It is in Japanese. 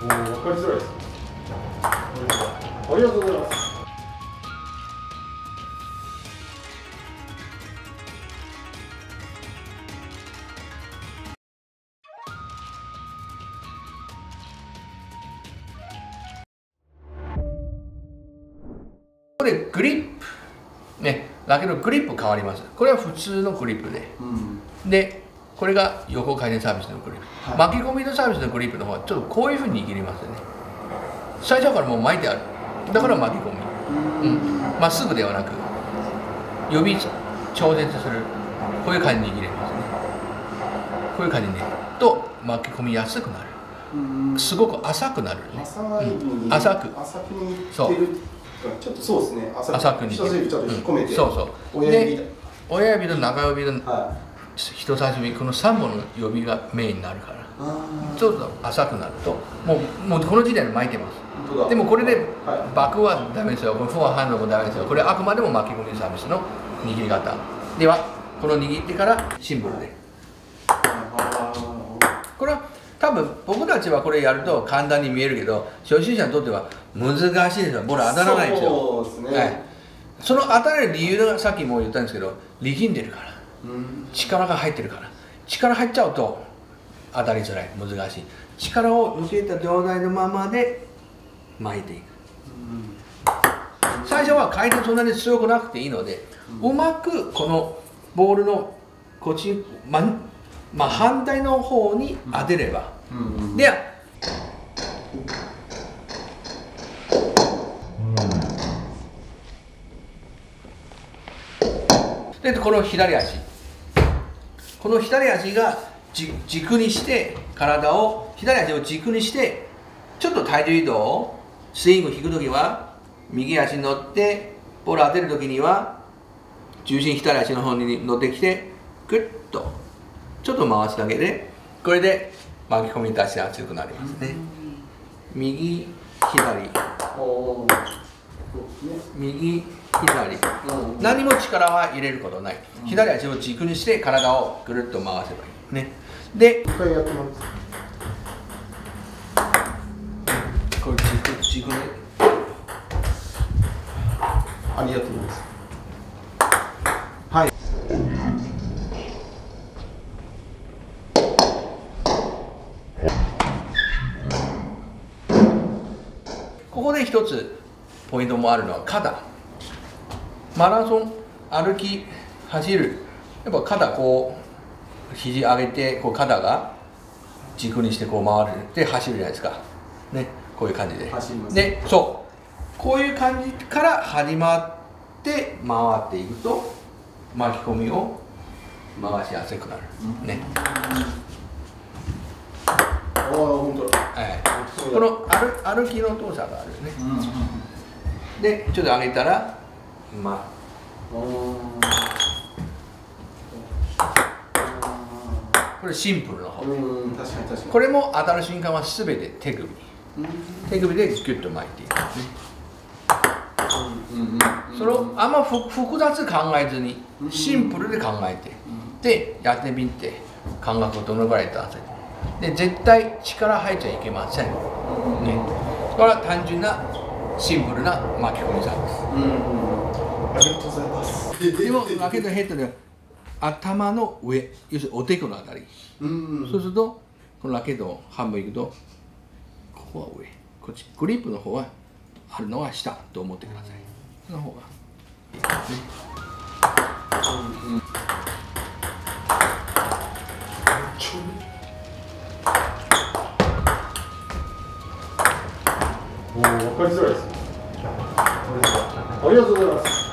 分かりづらいですね。ありがとうございます。ここでグリップね、ラケットのグリップ変わります。これは普通のグリップで、でこれが横回転サービスのグリップ、巻き込みのサービスのグリップの方はちょっとこういうふうに握りますよね。最初からもう巻いてある、だから巻き込み、まっすぐではなく予備調節する、こういう感じに握れますね。こういう感じにねと巻き込みやすくなる、すごく浅くなるね。浅くそうちょっとそうですね、浅くに人差し指ちょっと引っ込めて、親指と中指と人差し指、この3本の指がメインになるから、ちょっと浅くなるともうこの時点で巻いてます。でもこれでバックはダメですよ、これフォアハンドもダメですよ。これあくまでも巻き込みサービスの握り方では、この握ってからシンプルで、これは多分僕たちはこれやると簡単に見えるけど、初心者にとっては難しいですよ。ボール当たらないんですよ。そうですね、はい、その当たる理由がさっきも言ったんですけど、力んでるから、力が入ってるから、力入っちゃうと当たりづらい、難しい。力を受けた状態のままで巻いていく、最初は回転そんなに強くなくていいので、うまくこのボールのこっち、まあ反対の方に当てれば、では、でこの左足、この左足が軸にして、体を左足を軸にして、ちょっと体重移動、スイング引く時は右足に乗って、ボール当てる時には重心左足の方に乗ってきて、グッとちょっと回すだけで、これで巻き込み出しが強くなりますね。右左、右左、何も力は入れることない、左足を軸にして体をぐるっと回せばいいね。でこれやってます、これ軸に、ありがとうございます。はい、ここで一つポイントもあるのは肩。マラソン、歩き、走る、やっぱ肩こう肘上げて、こう肩が軸にしてこう回るで走るじゃないですかね、こういう感じで走りますね。そうこういう感じから始まって回っていくと、巻き込みを回しやすくなるね。この歩きの動作があるよね。でちょっと上げたらこれシンプルの方、これも当たる瞬間は全て手首、でギュッと巻いていく、それをあんま複雑考えずにシンプルで考えて、でやってみて感覚をどのぐらい出せるで、絶対力入っちゃいけませんね。これは単純なシンプルな巻き込みサービス。ありがとうございます。でもラケットヘッドで頭の上、要するにおでこのあたり。そうするとこのラケットを半分いくと、ここは上、こっちグリップの方はあるのは下と思ってください。その方がいいですね。おお、分かりづらいです。ありがとうございます。